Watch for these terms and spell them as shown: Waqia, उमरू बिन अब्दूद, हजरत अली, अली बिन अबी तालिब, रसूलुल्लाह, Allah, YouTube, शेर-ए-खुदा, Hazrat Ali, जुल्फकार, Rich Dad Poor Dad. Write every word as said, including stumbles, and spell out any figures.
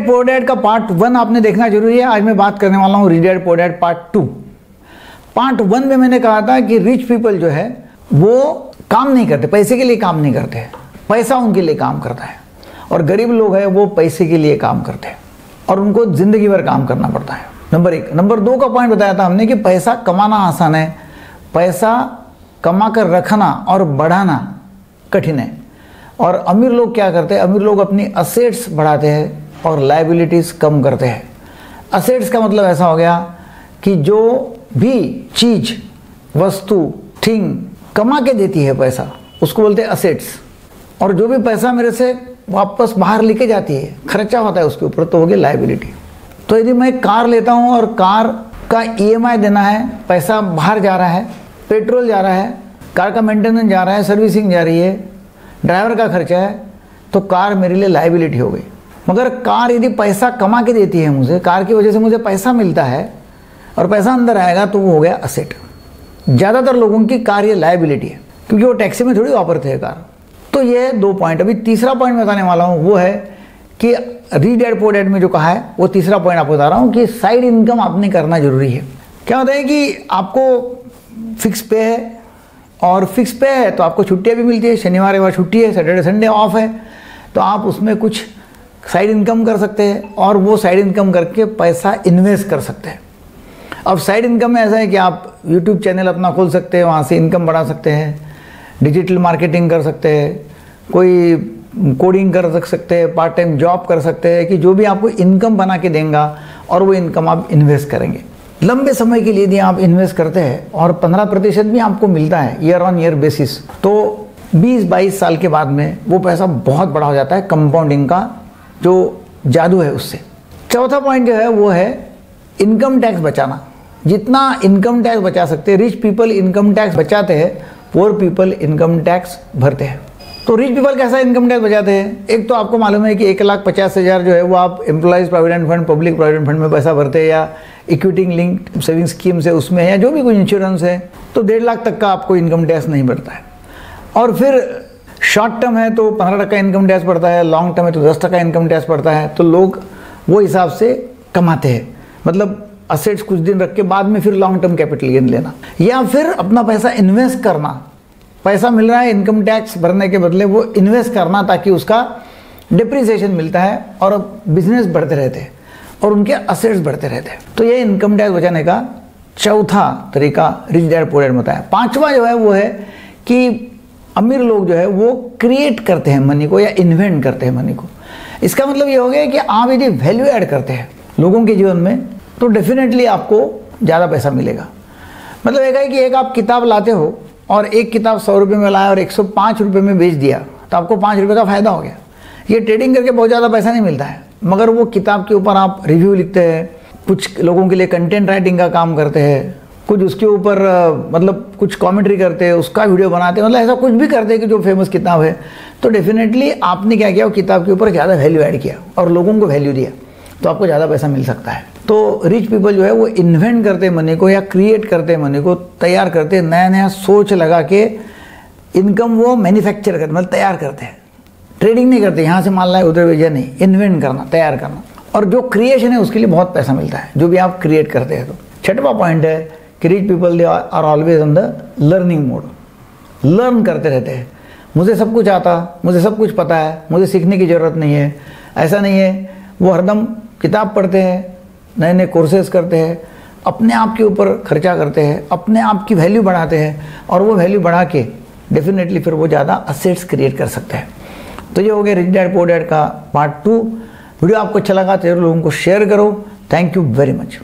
Dad poor dad का part one आपने देखना जरूरी है। आज मैं बात करने वाला हूँ rich dad poor dad part two. Part one में मैंने कहा था कि रिच पीपल जो है वो काम नहीं करते, पैसे के लिए काम नहीं करते, पैसा उनके लिए काम करता है। और गरीब लोग हैं वो पैसे के लिए काम करते हैं और उनको ज़िंदगी भर काम करना पड़ता है। नंबर एक। नंबर दो का पॉइंट बताया था हमने कि पैसा कमाना आसान है, पैसा कमा कर रखना और बढ़ाना कठिन है। और अमीर लोग क्या करते हैं, अमीर लोग अपनी असेट्स बढ़ाते हैं और लायबिलिटीज़ कम करते हैं। असेट्स का मतलब ऐसा हो गया कि जो भी चीज़, वस्तु, थिंग कमा के देती है पैसा, उसको बोलते हैं असेट्स। और जो भी पैसा मेरे से वापस बाहर लेके जाती है, खर्चा होता है उसके ऊपर, तो हो गई लायबिलिटी। तो यदि मैं कार लेता हूँ और कार का ई एम आई देना है, पैसा बाहर जा रहा है, पेट्रोल जा रहा है, कार का मेंटेनेंस जा रहा है, सर्विसिंग जा रही है, ड्राइवर का खर्चा है, तो कार मेरे लिए लायबिलिटी हो गई। मगर कार यदि पैसा कमा के देती है मुझे, कार की वजह से मुझे पैसा मिलता है और पैसा अंदर आएगा, तो वो हो गया असेट। ज़्यादातर लोगों की कार ये लायबिलिटी है क्योंकि वो टैक्सी में थोड़ी वापरते हैं कार। तो ये दो पॉइंट। अभी तीसरा पॉइंट बताने वाला हूँ, वो है कि रिच डैड पुअर डैड में जो कहा है वो तीसरा पॉइंट आपको बता रहा हूँ कि साइड इनकम आपने करना जरूरी है। क्या होता है कि आपको फिक्स पे है, और फिक्स पे है तो आपको छुट्टियाँ भी मिलती है, शनिवार रविवार छुट्टी है, सैटरडे संडे ऑफ है, तो आप उसमें कुछ साइड इनकम कर सकते हैं और वो साइड इनकम करके पैसा इन्वेस्ट कर सकते हैं। अब साइड इनकम में ऐसा है कि आप यूट्यूब चैनल अपना खोल सकते हैं, वहाँ से इनकम बढ़ा सकते हैं, डिजिटल मार्केटिंग कर सकते हैं, कोई कोडिंग कर रख सकते हैं, पार्ट टाइम जॉब कर सकते हैं, कि जो भी आपको इनकम बना के देंगा और वो इनकम आप इन्वेस्ट करेंगे। लंबे समय के लिए यदि आप इन्वेस्ट करते हैं और पंद्रह प्रतिशत भी आपको मिलता है ईयर ऑन ईयर बेसिस, तो बीस बाईस साल के बाद में वो पैसा बहुत बड़ा हो जाता है। कंपाउंडिंग का जो जादू है उससे। चौथा पॉइंट जो है वो है इनकम टैक्स बचाना। जितना इनकम टैक्स बचा सकते हैं, रिच पीपल इनकम टैक्स बचाते हैं, पुअर पीपल इनकम टैक्स भरते हैं। तो रिच पीपल कैसा इनकम टैक्स बचाते हैं, एक तो आपको मालूम है कि एक लाख पचास हज़ार जो है वो आप employees provident fund, public provident fund में पैसा भरते हैं, या इक्विटी लिंक्ड सेविंग स्कीम्स है उसमें, या जो भी कोई इंश्योरेंस है, तो डेढ़ लाख तक का आपको इनकम टैक्स नहीं बढ़ता है। और फिर शॉर्ट टर्म है तो पंद्रह टका इनकम टैक्स बढ़ता है, लॉन्ग टर्म है तो दस टका इनकम टैक्स बढ़ता है। तो लोग वो हिसाब से कमाते हैं, मतलब असेट्स कुछ दिन रख के बाद में फिर लॉन्ग टर्म कैपिटल गेन लेना, या फिर अपना पैसा इन्वेस्ट करना। पैसा मिल रहा है इनकम टैक्स भरने के बदले, वो इन्वेस्ट करना ताकि उसका डिप्रिसिएशन मिलता है और बिजनेस बढ़ते रहते हैं और उनके असेट्स बढ़ते रहते हैं। तो ये इनकम टैक्स बचाने का चौथा तरीका रिच डैड पुअर डैड में बताया। पाँचवा जो है वो है कि अमीर लोग जो है वो क्रिएट करते हैं मनी को, या इन्वेंट करते हैं मनी को। इसका मतलब ये हो गया कि आप यदि वैल्यू ऐड करते हैं लोगों के जीवन में, तो डेफिनेटली आपको ज़्यादा पैसा मिलेगा। मतलब एक है कि एक आप किताब लाते हो और एक किताब सौ रुपये में लाया और एक सौ पाँच रुपये में बेच दिया, तो आपको पाँच रुपये का फ़ायदा हो गया। ये ट्रेडिंग करके बहुत ज़्यादा पैसा नहीं मिलता है, मगर वो किताब के ऊपर आप रिव्यू लिखते हैं, कुछ लोगों के लिए कंटेंट राइटिंग का काम करते हैं, कुछ उसके ऊपर मतलब कुछ कॉमेंट्री करते हैं, उसका वीडियो बनाते हैं, मतलब ऐसा कुछ भी करते हैं कि जो फेमस किताब है। तो डेफिनेटली आपने क्या किया, वो किताब के ऊपर ज़्यादा वैल्यू ऐड किया और लोगों को वैल्यू दिया, तो आपको ज़्यादा पैसा मिल सकता है। तो रिच पीपल जो है वो इन्वेंट करते हैं मनी को, या क्रिएट करते हैं मनी को, तैयार करते हैं, नया नया सोच लगा के इनकम वो मैन्युफैक्चर करते, मतलब तैयार करते हैं। ट्रेडिंग नहीं करते, यहाँ से माल लाए उधर भेजा नहीं, इन्वेंट करना, तैयार करना, और जो क्रिएशन है उसके लिए बहुत पैसा मिलता है जो भी आप क्रिएट करते हैं। तो छठवां पॉइंट है कि rich people they are always on the learning mode, learn करते रहते हैं। मुझे सब कुछ आता, मुझे सब कुछ पता है, मुझे सीखने की ज़रूरत नहीं है, ऐसा नहीं है। वो हरदम किताब पढ़ते हैं, नए नए कोर्सेज करते हैं, अपने आप के ऊपर खर्चा करते हैं, अपने आप की वैल्यू बढ़ाते हैं, और वो वैल्यू बढ़ा के डेफिनेटली फिर वो ज़्यादा असेट्स क्रिएट कर सकते हैं। तो ये हो गया रिच डैड पुअर डैड का पार्ट टू। वीडियो आपको अच्छा लगा तो जरूर लोगों को शेयर करो। Thank you very much.